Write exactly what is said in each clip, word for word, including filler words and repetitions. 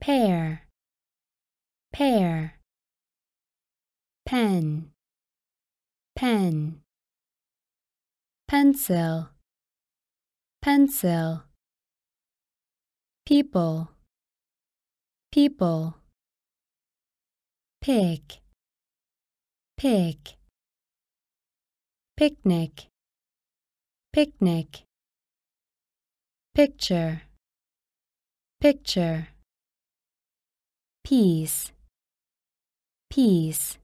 pear, pear, pen, pen, pencil, pencil, people, people, pick, pick, picnic, picnic, picture, picture, peace, peace,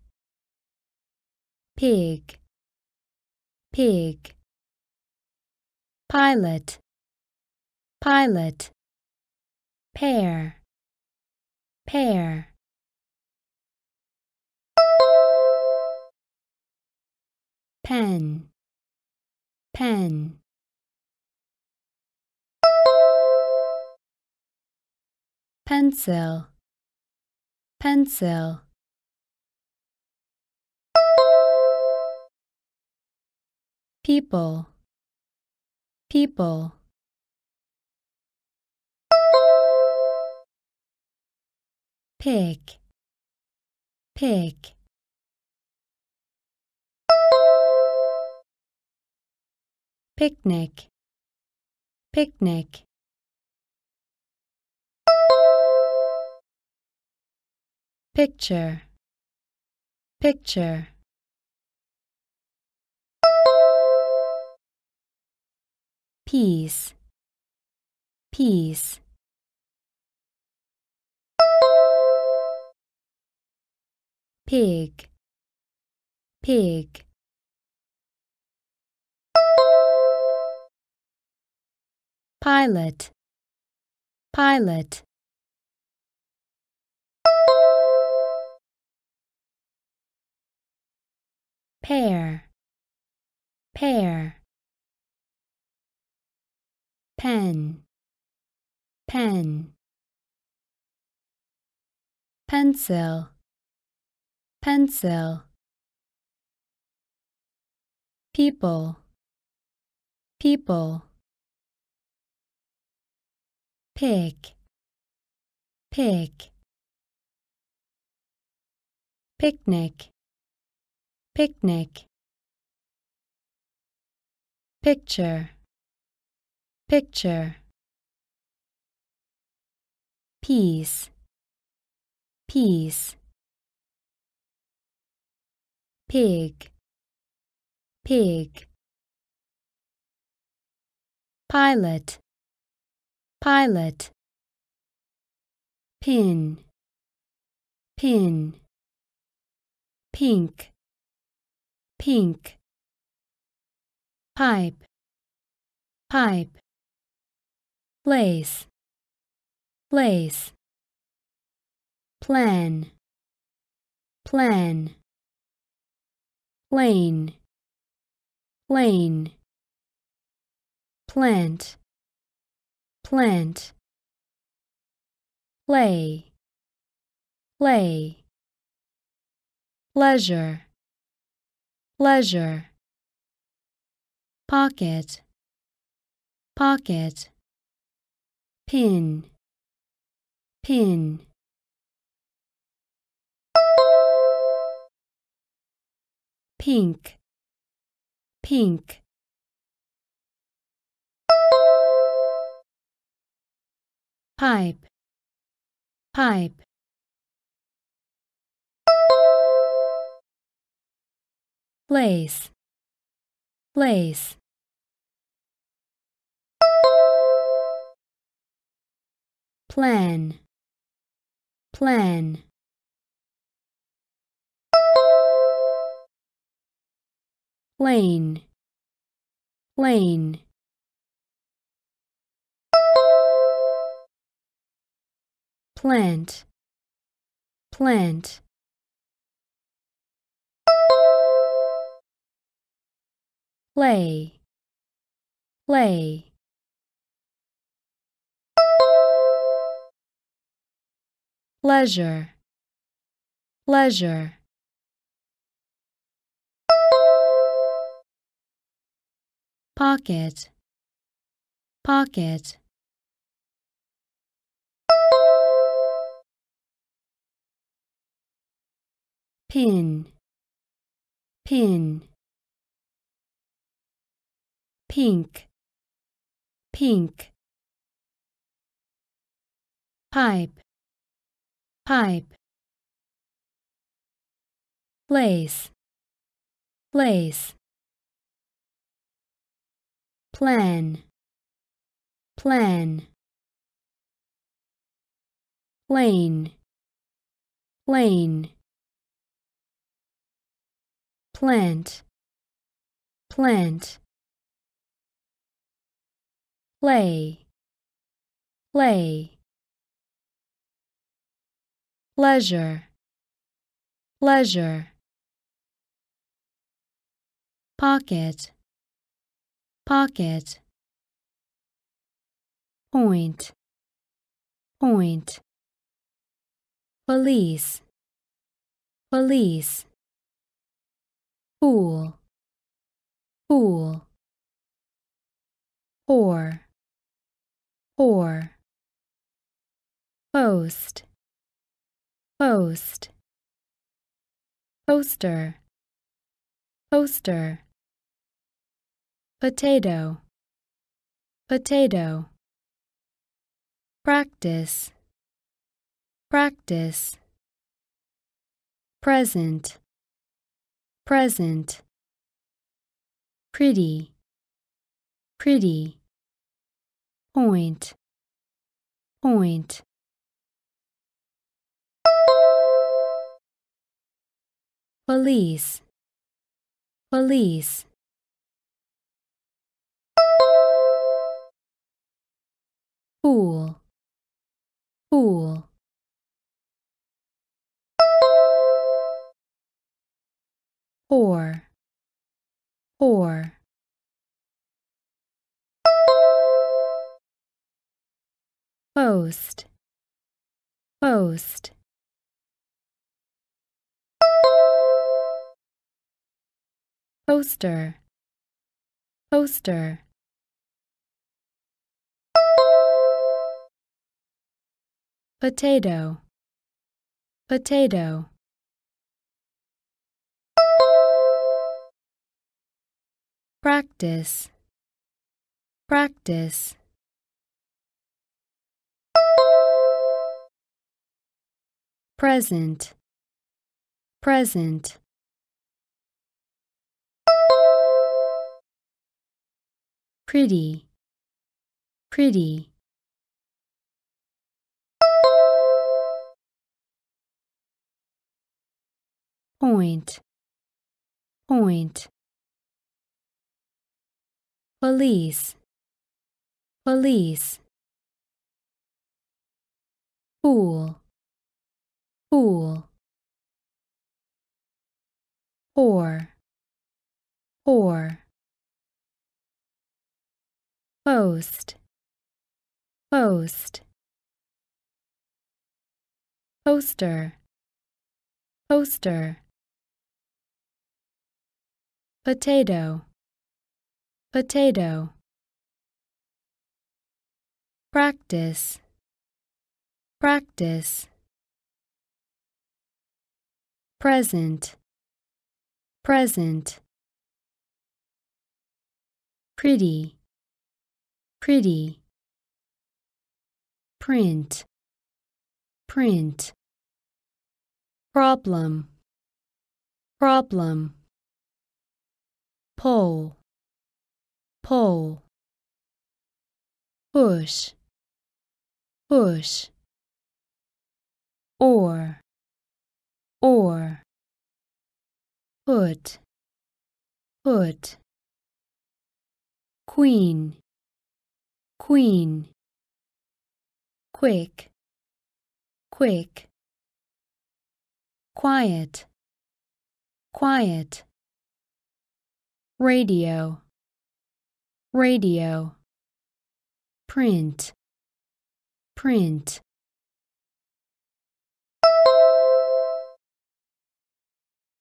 pig, pig, pilot, pilot, pear, pear. Pen, pen, pencil, pencil, people, people, pick, pick, picnic, picnic, picture, picture, peace, peace, pig, pig, pilot, pilot, pear, pear, pen, pen, pencil, pencil, people, people, pick, pick, picnic, picnic, picture, picture, peace, peace, pig, pig, pilot, pilot, pin, pin, pink, pink, pipe, pipe, place, place, plan, plan, lane, lane, plant, plant, play, play, pleasure, pleasure, pocket, pocket, pin, pin, pink, pink, pipe, pipe, place, place, plan, plan, lane, lane, plant, plant, play, play, pleasure, pleasure, pocket, pocket, pin, pin, pink, pink, pipe, pipe, place, place, plan, plan, plane, plane, plant, plant, play, play, pleasure, pleasure, pocket, pocket, point, point, police, police, pool, pool, or, or, post, post, poster, poster, potato, potato, practice, practice, present, present, pretty, pretty, point, point. Police, police, pool, pool, or, or, post, post, poster, poster, potato, potato, practice, practice, present, present, pretty, pretty, point, point, police, police, pool, pool, or, or, post, post, poster, poster, potato, potato, practice, practice, present, present, pretty, pretty, print, print, problem, problem, pull, pull, push, push, or, or, put, put, queen, queen, quick, quick, quiet, quiet, radio, radio, print, print,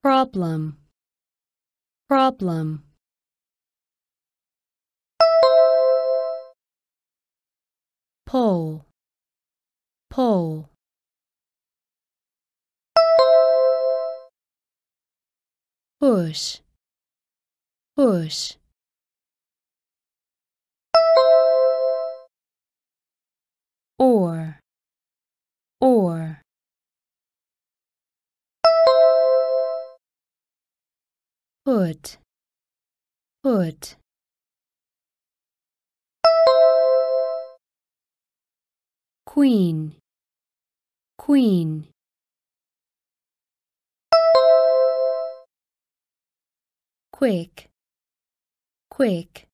problem, problem, pole, pole, push, push. Or, or. Put, put. Queen, queen. Quick, quick.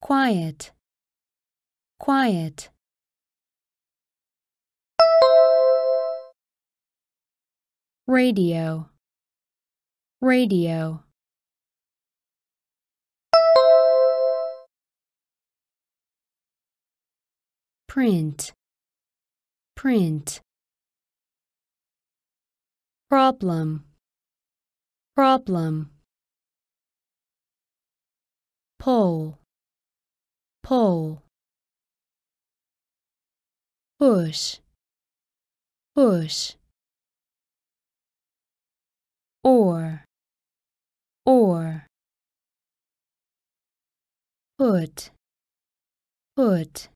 Quiet, quiet. Radio, radio. Print, print. Problem, problem. Pull, pull. Push, push. Or, or. Put, put.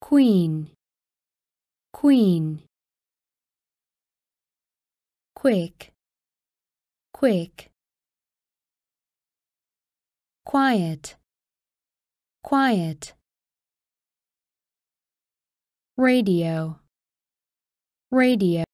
Queen, queen. Quick, quick. Quiet, quiet. Radio, radio.